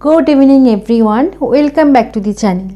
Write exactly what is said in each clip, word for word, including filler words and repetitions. Good evening everyone, welcome back to the channel.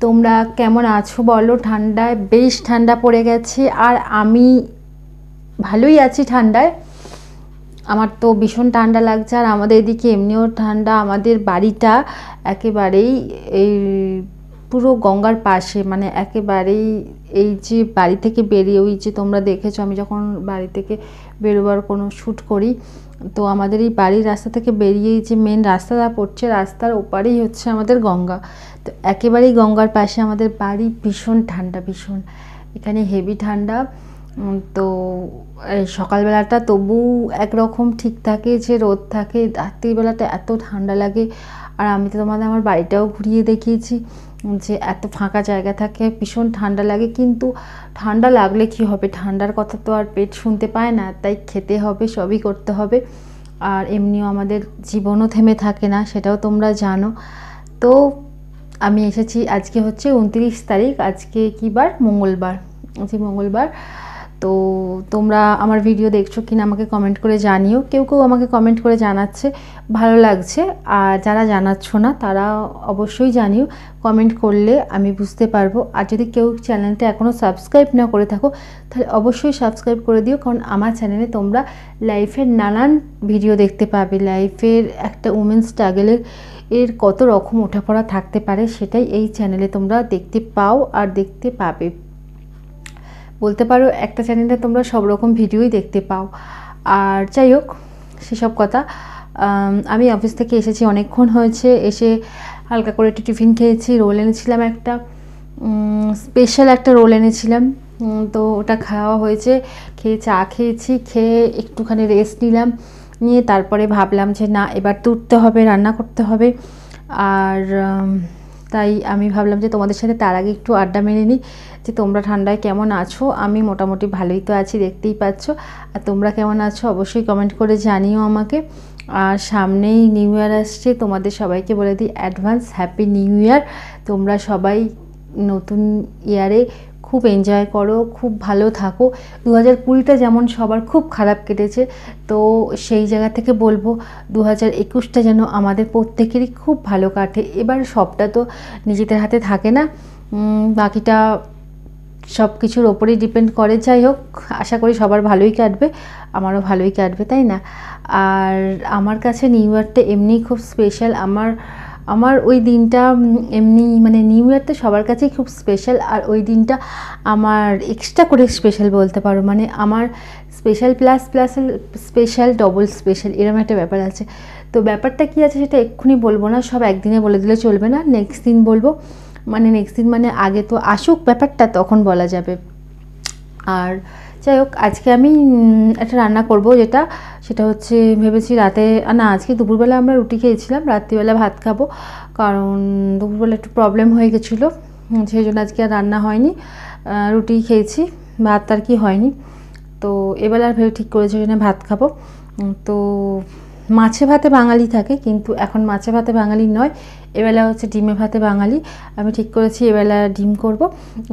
तुम्हरा केमन आछो बोलो? ठंडा बेश ठंडा पड़े गेछे आर आमी भालोई आछि। ठंडाय आमार तो भीषण ठंडा लागछे आर आमादेर एदिके एमनिओ ठंडा। आमादेर बाड़ीटा एकेबारेई एई पुरो गंगार पाशे, माने एकेबारेई एई जे बाड़ी थेके बेरिये ओई जे तोमरा देखेछो आमी जखन बाड़ी थेके बेरोबार कोनो शुट करी तो आमादेर एई बाड़ीर रास्ता थेके बेरिये जे मेन रास्ताटा पड़छे रास्तार ओपारेई होच्छे आमादेर गंगा। तो एकेबारेई गंगार पाशे आमादेर बाड़ी। भीषण ठंडा, भीषण एखाने हेवी ठंडा। तो सकाल बेलाटा तबु एक रकम ठीक थाके, जे रोद थाके। रात्रि बेलाटा एत ठंडा लागे आर आमी तो तोमादेर आमार बाड़ीटाओ घुरिये देखियेछि जे एत फाँका जायगा थाके, भीषण ठंडा लागे। किन्तु ठंडा लागले कि होबे, ठंडार कथा तो आर पेट सुनते पाय ना, ताई खेते होबे, सबई करते होबे। आर एमनिओ आमादेर जीवनो थेमे थाके ना, सेटाओ तोमरा जानो। तो आमी एसेछि आजके होच्छे उनत्रिश तारीख, आजके कि बार? मंगलबार। आजके मंगलबार। तो तोमरा आमार भिडियो देखछो किना आमाके कमेंट करे जानिओ। केउ केउ आमाके कमेंट करे जानाच्छे, भालो लागछे। आर जारा जानाच्छो ना तारा अवश्यई जानिओ, कमेंट करले आमी बुझते पारबो। आर जोदि केउ चैनलटा एखोनो सबस्क्राइब ना करे थाको ताहले अवश्यई सबस्क्राइब करे दिओ, कारण आमार चैनेले तोमरा लाइफेर नानान भिडियो देखते पाबे। लाइफेर एकटा वुमेन स्ट्रागलेर एर कत रकम उठापड़ा थाकते पारे सेटाई एई चैनेले तोमरा देखते पाओ आर देखते पाबे। बोलते पारो एक चैनल तुम्हारा सब रकम भिडियो देखते पाओ। और जैक से सब कथा हमें अफिस के एसे अनेकक्षण होसे हल्का कर एक टिफिन खेये रोल एने एक स्पेशल एक रोल एने तो वोटा खावा हो खे चा खेये खे एकटूखानी रेस्ट निलाम निये तारपरे भाबलाम जे ना एबार तो उठते हबे, रान्ना करते हबे। और ताई आमी भाबलाम जे तोमादेर साथे तार आगे एकटू आड्डा मेरे निई जे तोमरा ठंडाय केमन आछो। आमी मोटामुटी भालोई तो आछि, देखतेई पाच्छ। आर तोमरा केमन आछो अवश्यई कमेंट करे जानिओ आमाके। आर सामनेई निउ इयार आसछे, तोमादेर सबाइके बोले दिई एडभान्स हैप्पी निउ इयार। तोमरा सबाई नतुन इयारे खूब एनजय करो, खूब भालो थाको। दो हज़ार कुड़ीटा जेमन सबार खूब खराब केटेछे, तो सेई जायगा थेके बोलबो दो हज़ार एकुशटा जेन आमादेर प्रत्येकेरई खूब भालो काटे। एबार सबटा तो निजेदेर हाथे थाके ना, बाकिटा सब किछुर ओपरेई डिपेंड करे। जाई होक, आशा करी सबार भालोई काटबे, आमारो भालोई काटबे, ताई ना? आर आमार काछे निउ इयारटा एमनिई खूब स्पेशल। आमार आमार ओई दिनटा एमनी माने निउ इयार तो सबार काछेई खूब स्पेशल। और ओई दिनटा आमार एक्सट्रा करे स्पेशल बोलते पारो, माने आमार special plus plus special double special एरकम एक ব্যাপার আছে। तो ব্যাপারটা কি আছে সেটা এক্ষুনি বলবো না, সব একদিনে বলে দিলে চলবে না, নেক্সট দিন বলবো। মানে নেক্সট দিন মানে আগে তো আসুক ব্যাপারটা, তখন বলা যাবে। আর যাই হোক আজকে আমি একটা রান্না করব, যেটা সেটা হচ্ছে ভেবেছি রাতে না, আজকে দুপুরবেলা আমরা রুটি খেয়েছিলাম, রাত্রিবেলা ভাত খাবো, কারণ দুপুরবেলা একটু প্রবলেম হয়ে গেছিলো, সেই জন্য আজকে আর রান্না হয়নি, রুটি খেয়েছি, ভাত আর কি হয়নি। তো এবেলা ভেবে ঠিক করেছি যে না ভাত খাবো। তো মাছে ভাতে বাঙালি থাকে, কিন্তু এখন মাছে ভাতে বাঙালি নয়, এবেলা হচ্ছে ডিমে ভাতে বাঙালি। আমি ঠিক করেছি এবেলা ডিম করব।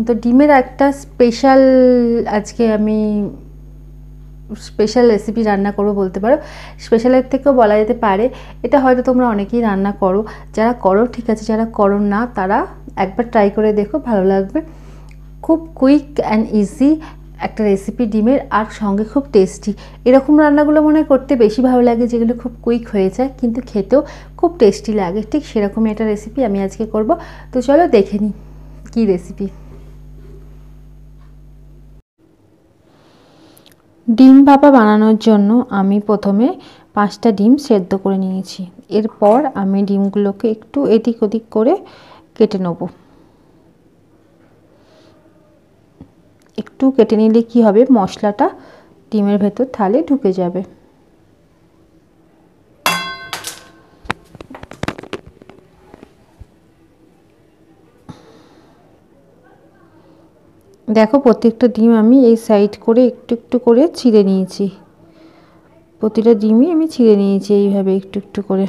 তো ডিমের একটা স্পেশাল আজকে আমি স্পেশাল রেসিপি রান্না করব বলতে পারো। স্পেশালের থেকেও বলা যেতে পারে, এটা হয়তো তোমরা অনেকেই রান্না করো, যারা করো ঠিক আছে, যারা করো না তারা একবার ট্রাই করে দেখো, ভালো লাগবে। খুব কুইক অ্যান্ড ইজি একটা রেসিপি ডিমের, আর সঙ্গে খুব টেস্টি। এরকম রান্নাগুলো মনে করতে বেশি ভালো লাগে যেগুলো খুব কুইক হয়ে যায় কিন্তু খেতেও খুব টেস্টি লাগে। ঠিক সেরকমই একটা রেসিপি আমি আজকে করব। তো চলো দেখে নিই কী রেসিপি। ডিম ভাপা বানানোর জন্য আমি প্রথমে পাঁচটা ডিম সেদ্ধ করে নিয়েছি। এরপর আমি ডিমগুলোকে একটু এদিক ওদিক করে কেটে নেবো। একটু কেটে নিলে কি হবে, মশলাটা ডিমের ভেতর থালে ঢুকে যাবে। দেখো প্রত্যেকটা ডিম আমি এই সাইড করে একটু একটু করে ছিঁড়ে নিয়েছি, প্রতিটা ডিমই আমি ছিঁড়ে নিয়েছি এইভাবে একটু একটু করে।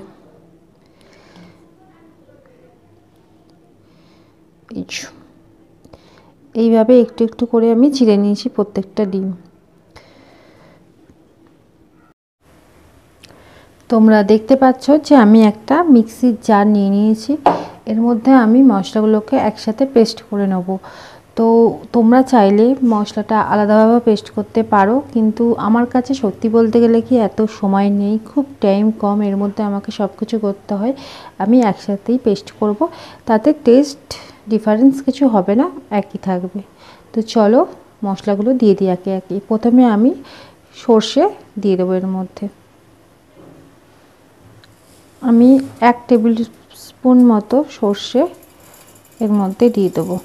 এইভাবে একটু একটু করে আমি ছিঁড়ে নিয়েছি প্রত্যেকটা ডিম। তোমরা দেখতে পাচ্ছ যে আমি একটা মিক্সির জার নিয়ে নিয়েছি। এর মধ্যে আমি মশলাগুলোকে একসাথে পেস্ট করে নেব। তো তোমরা চাইলে মশলাটা আলাদাভাবে পেস্ট করতে পারো, কিন্তু আমার কাছে সত্যি বলতে গেলে কি এত সময় নেই, খুব টাইম কম, এর মধ্যে আমাকে সব কিছু করতে হয়। আমি একসাথেই পেস্ট করব, তাতে টেস্ট ডিফারেন্স কিছু হবে না, একই থাকবে। তো চলো মশলাগুলো দিয়ে দিই একে একে। প্রথমে আমি সর্ষে দিয়ে দেবো। এর মধ্যে আমি এক টেবিল স্পুন মতো সর্ষে এর মধ্যে দিয়ে দেবো।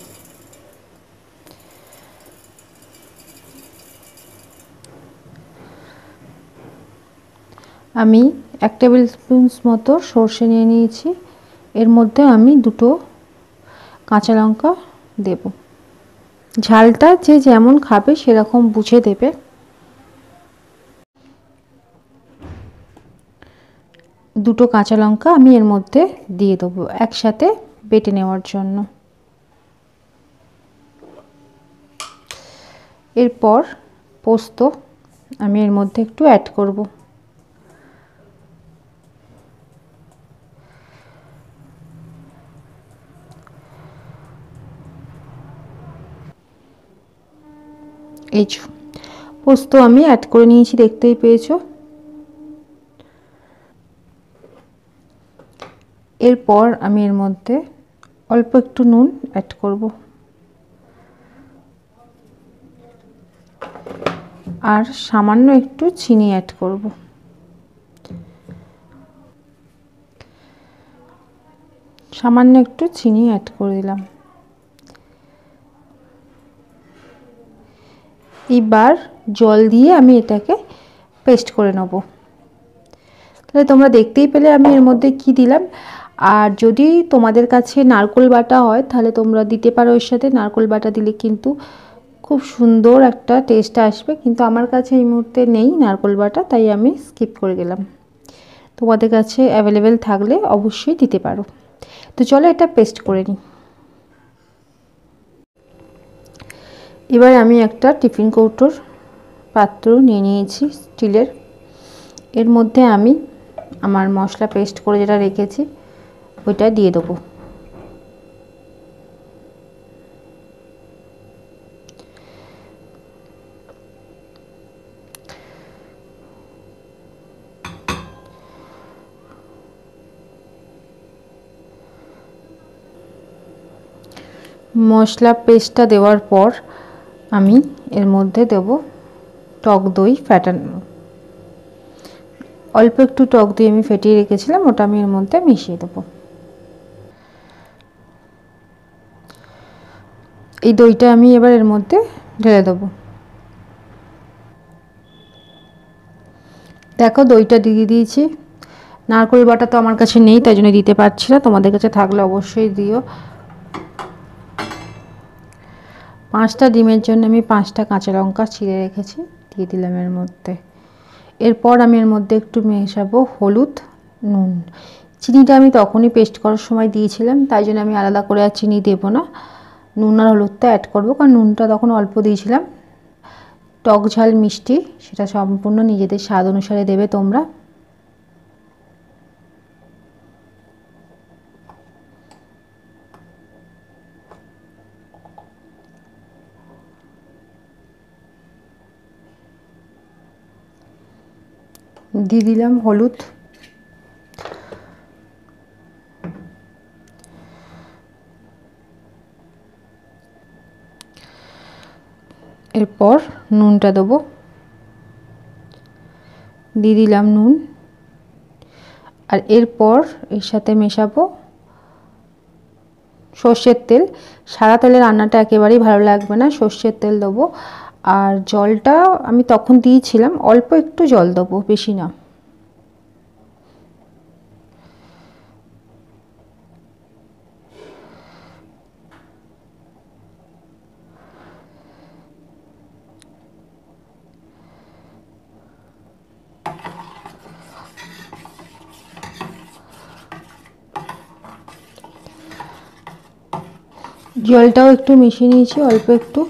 আমি এক টেবিল স্পুন মতো সর্ষে নিয়ে নিয়েছি। এর মধ্যে আমি দুটো কাঁচা লঙ্কা দেব। ঝালটা যে যেমন খাবে সেরকম বুঝে দেবে। দুটো কাঁচা লঙ্কা আমি এর মধ্যে দিয়ে দেবো একসাথে বেটে নেওয়ার জন্য। এরপর পোস্ত আমি এর মধ্যে একটু অ্যাড করব। এই পোস্ত আমি অ্যাড করে নিয়েছি, দেখতেই পেয়েছো। এরপর আমি এর মধ্যে অল্প একটু নুন অ্যাড করব, আর সামান্য একটু চিনি অ্যাড করব। সামান্য একটু চিনি অ্যাড করে দিলাম। এবার জল দিয়ে আমি এটাকে পেস্ট করে নেব। তাহলে তোমরা দেখতেই পেলে আমি এর মধ্যে কি দিলাম। আর যদি তোমাদের কাছে নারকোল বাটা হয় তাহলে তোমরা দিতে পারো, এর সাথে নারকোল বাটা দিলে কিন্তু খুব সুন্দর একটা টেস্ট আসবে, কিন্তু আমার কাছে এই মুহূর্তে নেই নারকোল বাটা, তাই আমি স্কিপ করে গেলাম। তোমাদের কাছে অ্যাভেলেবেল থাকলে অবশ্যই দিতে পারো। তো চলো এটা পেস্ট করে নিই। এবার আমি একটা টিফিন কৌটোর পাত্র নিয়ে নিয়েছি স্টিলের। এর মধ্যে আমি আমার মশলা পেস্ট করে যেটা রেখেছি ওইটা দিয়ে দেবো। মশলা পেস্টটা দেওয়ার পর আমি এর মধ্যে দেব টক দই ফ্যাটানো। অল্প একটু টক দই আমি ফেটিয়ে রেখেছিলাম, ওটা আমি এর মধ্যে মিশিয়ে দেব। এই দইটা আমি এবার এর মধ্যে ঢেলে দেব। দেখো দইটা দিয়ে দিয়েছি। নারকেল বাটা তো আমার কাছে নেই, তাই জন্য দিতে পারছি না, তোমাদের কাছে থাকলে অবশ্যই দিও। পাঁচটা ডিমের জন্য আমি পাঁচটা কাঁচা লঙ্কা ছিঁড়ে রেখেছি, দিয়ে দিলাম এর মধ্যে। এরপর আমি এর মধ্যে একটু মেশাবো হলুদ, নুন। চিনিটা আমি তখনই পেস্ট করার সময় দিয়েছিলাম, তাই জন্য আমি আলাদা করে আর চিনি দেবো না, নুন আর হলুদটা অ্যাড করবো, কারণ নুনটা তখন অল্প দিয়েছিলাম। টক ঝাল মিষ্টি সেটা সম্পূর্ণ নিজেদের স্বাদ অনুসারে দেবে তোমরা। দিয়ে দিলাম হলুদ। এরপর নুনটা দেবো, দিয়ে দিলাম নুন। আর এরপর এর সাথে মেশাবো সর্ষের তেল। সাদা তেলে রান্নাটা একেবারেই ভালো লাগবে না, সর্ষের তেল দেবো। আর জলটা আমি তখন দিয়েছিলাম, অল্প একটু জল দেবো, বেশি না। জলটাও একটু মিশিয়ে নিয়েছি, অল্প একটু।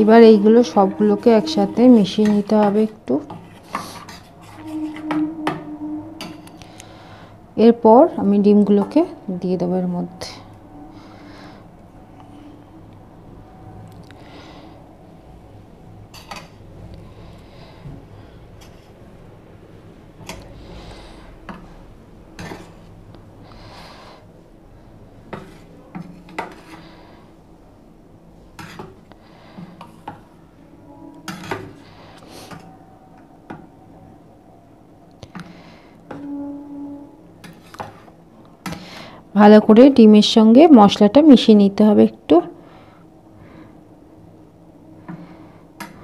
এবার এইগুলো সবগুলোকে একসাথে মিশিয়ে নিতে হবে একটু। এরপর আমি ডিমগুলোকে দিয়ে দেবো এর মধ্যে। ভালো করে ডিমের সঙ্গে মশলাটা মিশিয়ে নিতে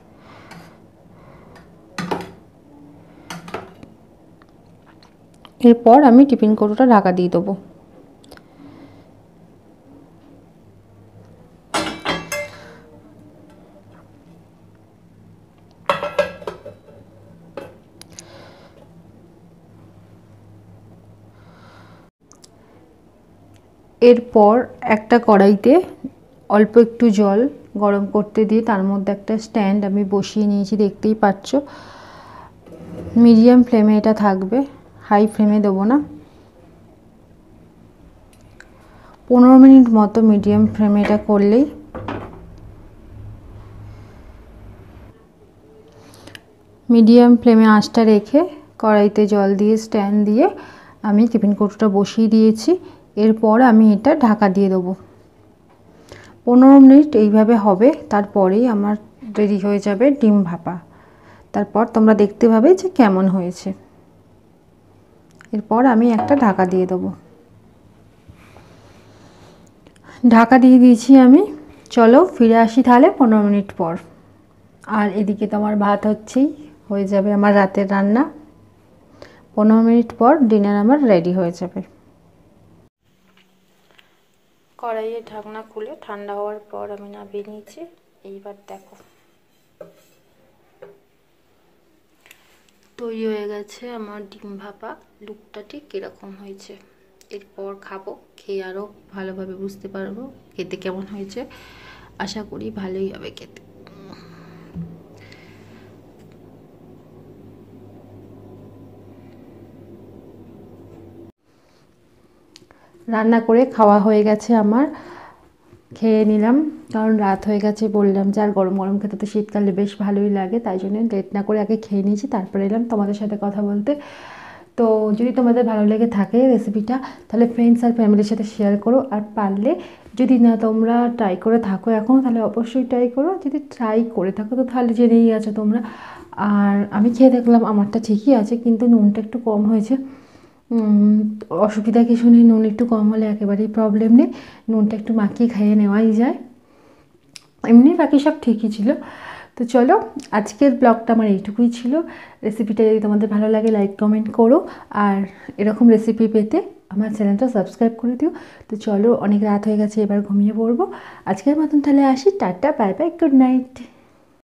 হবে একটু। এরপর আমি টিফিন কৌটোটা ঢাকা দিয়ে দেবো। এরপর একটা কড়াইতে অল্প একটু জল গরম করতে দিয়ে তার মধ্যে একটা স্ট্যান্ড আমি বসিয়ে নিয়েছি, দেখতেই পাচ্ছ। মিডিয়াম ফ্লেমে এটা থাকবে, হাই ফ্লেমে দেবো না। পনেরো মিনিট মতো মিডিয়াম ফ্লেমে এটা করলেই মিডিয়াম ফ্লেমে আঁচটা রেখে কড়াইতে জল দিয়ে স্ট্যান্ড দিয়ে আমি টিফিন কৌটোটা বসিয়ে দিয়েছি। এরপর আমি এটা ঢাকা দিয়ে দেবো। পনেরো মিনিট এইভাবে হবে, তারপরেই আমার রেডি হয়ে যাবে ডিম ভাপা। তারপর তোমরা দেখতে পাবে যে কেমন হয়েছে। এরপর আমি একটা ঢাকা দিয়ে দেবো। ঢাকা দিয়ে দিয়েছি আমি। চলো ফিরে আসি তাহলে পনেরো মিনিট পর। আর এদিকে তোমার ভাত হচ্ছেই, হয়ে যাবে আমার রাতের রান্না। পনেরো মিনিট পর ডিনার আমার রেডি হয়ে যাবে। কড়াইয়ের ঢাকনা খুলে ঠান্ডা হওয়ার পর আমি নামিয়ে নিয়েছি। এইবার দেখো তৈরি হয়ে গেছে আমার ডিম ভাপা। লুকটা ঠিক কীরকম হয়েছে এরপর খাবো, খেয়ে আরও ভালোভাবে বুঝতে পারবো খেতে কেমন হয়েছে। আশা করি ভালোই হবে খেতে। রান্না করে খাওয়া হয়ে গেছে আমার, খেয়ে নিলাম। কারণ রাত হয়ে গেছে বললাম যে, আর গরম গরম খেতে তো শীতকালে বেশ ভালোই লাগে, তাই জন্য লেট না করে আগে খেয়ে নিয়েছি, তারপরে এলাম তোমাদের সাথে কথা বলতে। তো যদি তোমাদের ভালো লেগে থাকে রেসিপিটা, তাহলে ফ্রেন্ডস আর ফ্যামিলির সাথে শেয়ার করো। আর পারলে যদি না তোমরা ট্রাই করে থাকো এখনও, তাহলে অবশ্যই ট্রাই করো। যদি ট্রাই করে থাকো তো তাহলে জেনেই আছো তোমরা। আর আমি খেয়ে দেখলাম আমারটা ঠিকই আছে, কিন্তু নুনটা একটু কম হয়েছে। অসুবিধা কিছু নেই, নুন একটু কম হলে একেবারেই প্রবলেম নেই, নুনটা একটু মাখিয়ে খাইয়ে নেওয়াই যায়। এমনি বাকি সব ঠিকই ছিল। তো চলো আজকের ব্লগটা আমার এইটুকুই ছিল। রেসিপিটা যদি তোমাদের ভালো লাগে লাইক কমেন্ট করো, আর এরকম রেসিপি পেতে আমার চ্যানেলটা সাবস্ক্রাইব করে দিও। তো চলো অনেক রাত হয়ে গেছে, এবার ঘুমিয়ে পড়বো। আজকের মতন তাহলে আসি, tata, bye bye, good night.